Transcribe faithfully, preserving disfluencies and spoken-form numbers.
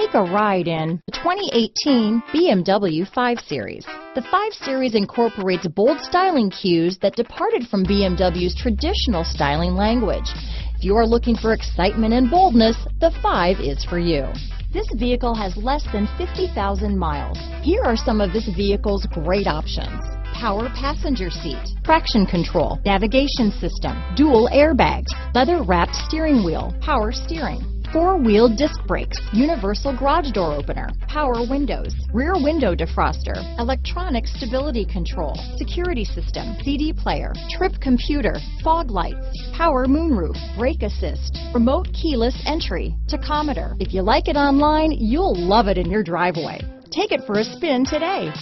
Take a ride in the twenty eighteen B M W five series. The five series incorporates bold styling cues that departed from B M W's traditional styling language. If you are looking for excitement and boldness, the five is for you. This vehicle has less than fifty thousand miles. Here are some of this vehicle's great options: power passenger seat, traction control, navigation system, dual airbags, leather-wrapped steering wheel, power steering, four-wheel disc brakes, universal garage door opener, power windows, rear window defroster, electronic stability control, security system, C D player, trip computer, fog lights, power moonroof, brake assist, remote keyless entry, tachometer. If you like it online, you'll love it in your driveway. Take it for a spin today.